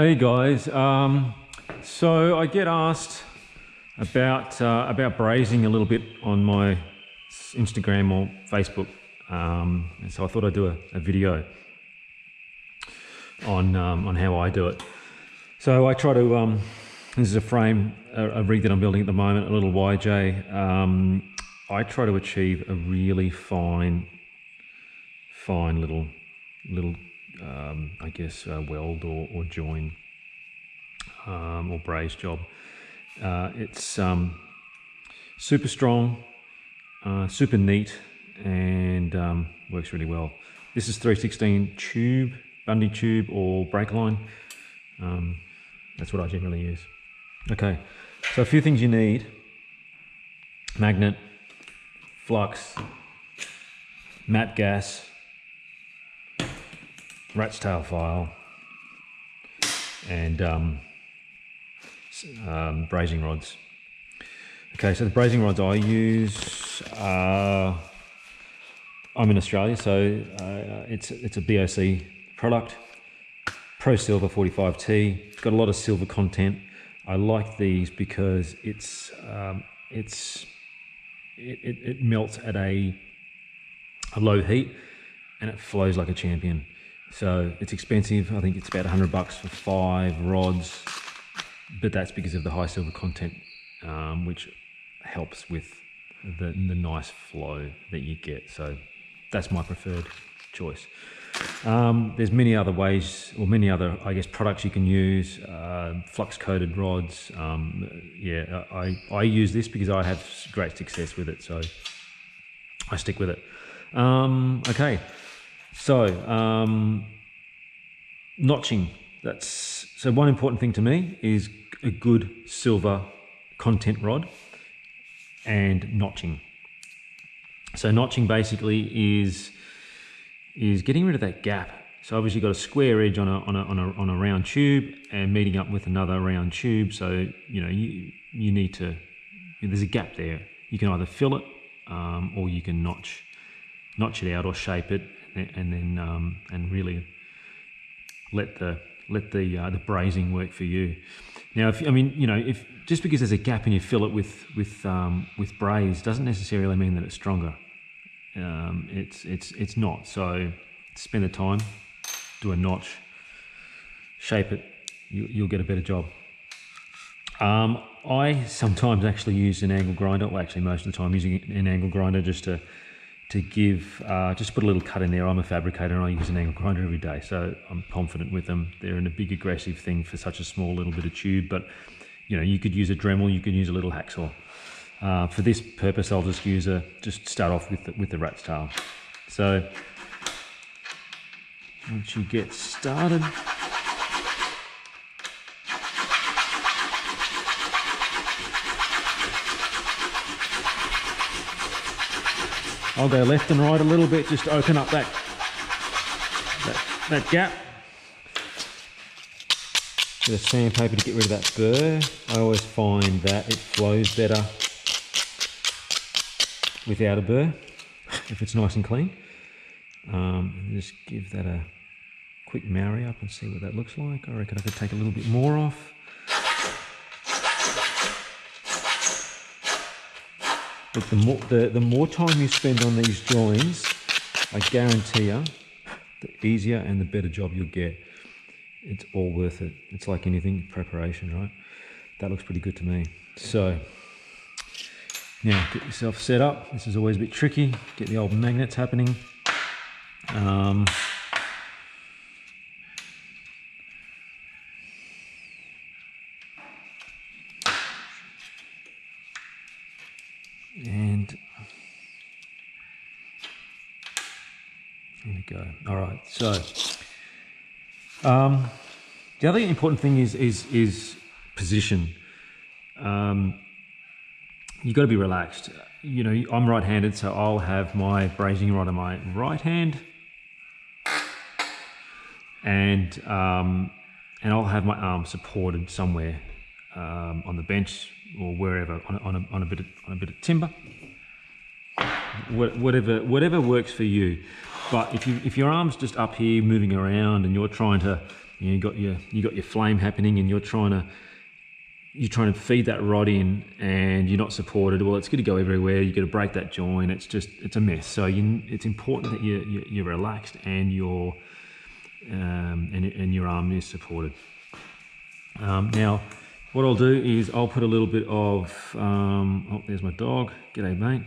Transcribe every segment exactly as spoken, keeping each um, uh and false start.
Hey guys, um, so I get asked about uh, about brazing a little bit on my Instagram or Facebook, um, and so I thought I'd do a, a video on um, on how I do it. So I try to um, this is a frame, a, a rig that I'm building at the moment, a little Y J. Um, I try to achieve a really fine, fine little little. Um, I guess uh, weld or, or join um, or braze job. Uh, it's um, super strong, uh, super neat, and um, works really well. This is three sixteenths tube, Bundy tube or brake line. Um, that's what I generally use. Okay, so a few things you need: magnet, flux, matte gas, rat's tail file, and um, um, brazing rods. Okay, so the brazing rods I use, uh, I'm in Australia, so uh, it's, it's a B O C product, Pro Silver forty-five T. It's got a lot of silver content. I like these because it's, um, it's, it, it, it melts at a, a low heat and it flows like a champion. So it's expensive. I think it's about a hundred bucks for five rods, but that's because of the high silver content, um, which helps with the, the nice flow that you get. So that's my preferred choice. Um, there's many other ways, or many other, I guess, products you can use, uh, flux coated rods. Um, yeah, I, I use this because I have great success with it, so I stick with it. Um, okay. So, um, notching, that's, so one important thing to me is a good silver content rod and notching. So notching basically is, is getting rid of that gap. So obviously you've got a square edge on a, on a, on a, on a round tube and meeting up with another round tube. So, you know, you, you need to, there's a gap there. You can either fill it, um, or you can notch, notch it out or shape it, and then um, and really let the let the uh, the brazing work for you. Now, if I mean, you know, if just because there's a gap and you fill it with with um, with braze doesn't necessarily mean that it's stronger. Um, it's it's it's not. So spend the time, do a notch, shape it. You, you'll get a better job. Um, I sometimes actually use an angle grinder. Well, actually, most of the time using an angle grinder just to. to give, uh, just put a little cut in there. I'm a fabricator and I use an angle grinder every day, so I'm confident with them. They're in a big aggressive thing for such a small little bit of tube, but you know, you could use a Dremel, you could use a little hacksaw. Uh, for this purpose, I'll just use a, just start off with the, with the rat's tail. So, once you get started, I'll go left and right a little bit, just to open up that, that, that gap. Bit of sandpaper to get rid of that burr. I always find that it flows better without a burr, if it's nice and clean. Um, just give that a quick marry up and see what that looks like. I reckon I could take a little bit more off. But the more, the, the more time you spend on these joins, I guarantee you, the easier and the better job you'll get. It's all worth it. It's like anything, preparation, right? That looks pretty good to me. So, now get yourself set up. This is always a bit tricky. Get the old magnets happening. Um, Go. All right. So um, the other important thing is is is position. Um, you got to be relaxed. You know, I'm right-handed, so I'll have my brazing rod in my right hand, and um, and I'll have my arm supported somewhere um, on the bench or wherever on a, on a, on a bit of, on a bit of timber. Whatever whatever works for you. But if you if your arm's just up here moving around and you're trying to You got your you got your flame happening, and you're trying to you're trying to feed that rod in, and you're not supported. Well, it's going to go everywhere. You're going to break that joint. It's just it's a mess. So you, it's important that you, you you're relaxed and your um, and and your arm is supported. Um, now, what I'll do is I'll put a little bit of um, oh, there's my dog. G'day, mate.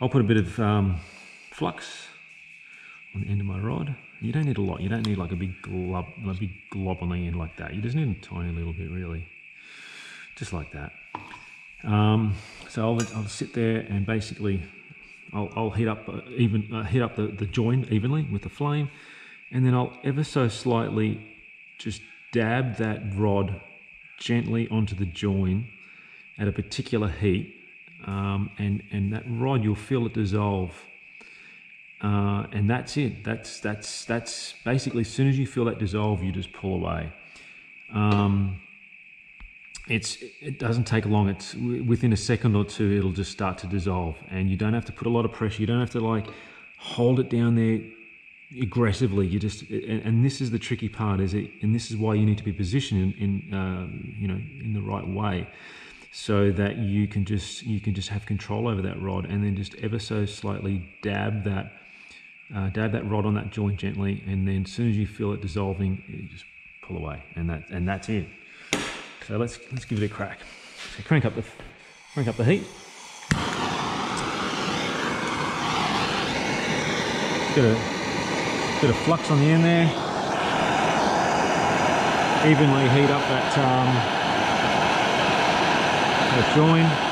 I'll put a bit of um, flux on the end of my rod. You don't need a lot. You don't need like a big glob, a big glob on the end like that. You just need a tiny little bit, really, just like that. Um, so I'll, I'll sit there and basically I'll, I'll heat up uh, even uh, heat up the, the joint evenly with the flame, and then I'll ever so slightly just dab that rod gently onto the joint at a particular heat, um, and and that rod, you'll feel it dissolve. Uh, and that's it. That's that's that's basically, as soon as you feel that dissolve, you just pull away. Um, it's it doesn't take long. It's within a second or two, it'll just start to dissolve, and you don't have to put a lot of pressure. You don't have to like hold it down there aggressively. You just and, and this is the tricky part, is it? And this is why you need to be positioned in, in uh, you know in the right way, so that you can just you can just have control over that rod, and then just ever so slightly dab that. Uh, dab that rod on that joint gently, and then as soon as you feel it dissolving, you just pull away, and that and that's it. So let's let's give it a crack. So crank up the crank up the heat. Get a bit of flux on the end there. Evenly heat up that um, that joint.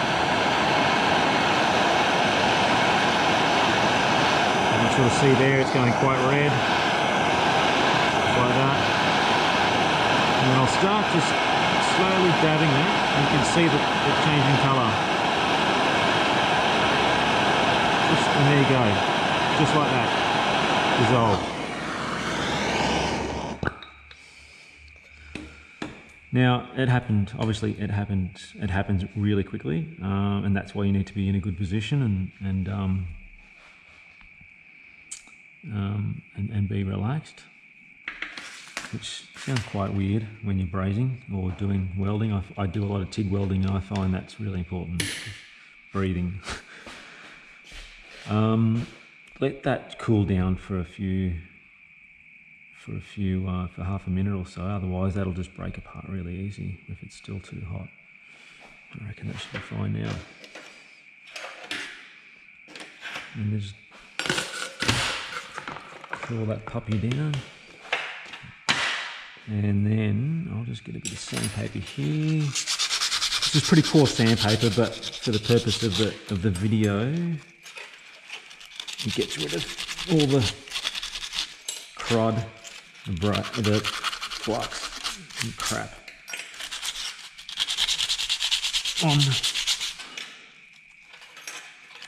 Sort of see there, it's going quite red, just like that, and then I'll start just slowly dabbing that, and you can see the, the change in colour, just, and there you go, just like that, dissolve. Now it happened, obviously it happened, it happens really quickly, um, and that's why you need to be in a good position, and, and um, Um, and, and be relaxed, which sounds quite weird when you're brazing or doing welding. I, I do a lot of TIG welding, and I find that's really important, breathing. um, let that cool down for a few for a few uh, for half a minute or so, otherwise that'll just break apart really easy if it's still too hot. I reckon that should be fine now, and there's all that puppy down, and then I'll just get a bit of sandpaper here. This is pretty coarse sandpaper, but for the purpose of the of the video, it gets rid of all the crud, the, the flux and crap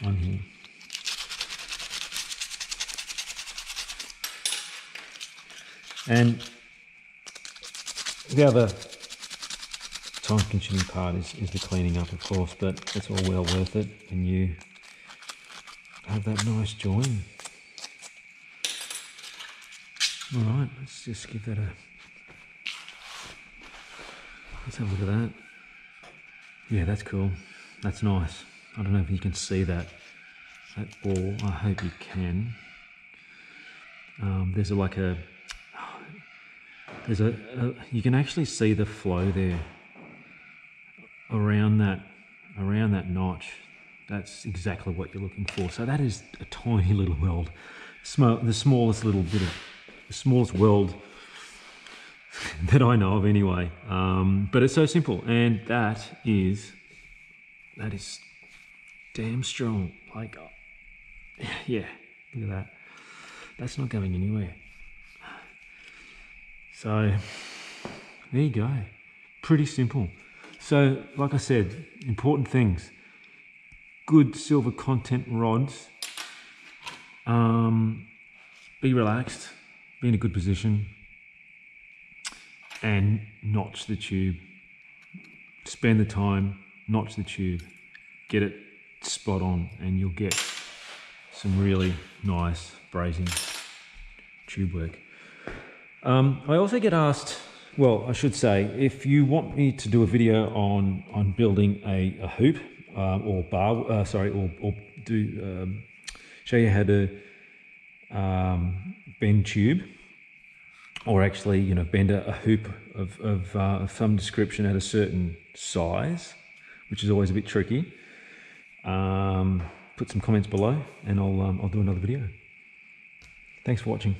on on here. And the other time-consuming part is, is the cleaning up, of course, but it's all well worth it when you have that nice join. All right, let's just give that a... Let's have a look at that. Yeah, that's cool. That's nice. I don't know if you can see that, that ball. I hope you can. Um, there's a, like a... There's a, a, you can actually see the flow there around that, around that notch. That's exactly what you're looking for. So that is a tiny little weld, Small, the smallest little bit of, the smallest weld that I know of anyway. Um, but it's so simple, and that is, that is damn strong. Like, yeah, look at that. That's not going anywhere. So there you go, pretty simple. So like I said, important things, good silver content rods, um, be relaxed, be in a good position, and notch the tube, spend the time, notch the tube, get it spot on, and you'll get some really nice brazing tube work. Um, I also get asked Well, I should say, if you want me to do a video on on building a, a hoop um, or bar, uh, sorry, or, or do um, show you how to um, bend tube, or actually, you know, bend a, a hoop of, of, uh, of some description at a certain size, which is always a bit tricky, um, put some comments below, and I'll um, I'll do another video. Thanks for watching.